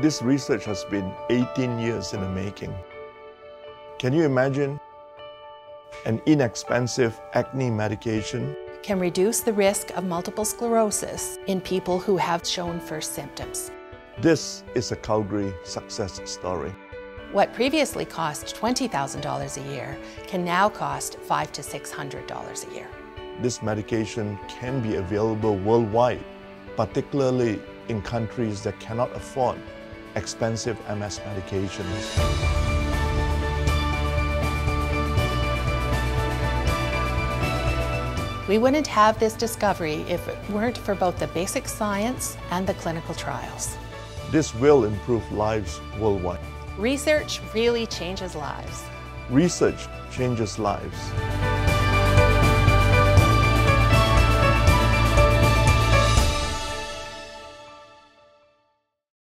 This research has been 18 years in the making. Can you imagine? An inexpensive acne medication can reduce the risk of multiple sclerosis in people who have shown first symptoms. This is a Calgary success story. What previously cost $20,000 a year can now cost $500 to $600 a year. This medication can be available worldwide, particularly in countries that cannot afford expensive MS medications. We wouldn't have this discovery if it weren't for both the basic science and the clinical trials. This will improve lives worldwide. Research really changes lives. Research changes lives.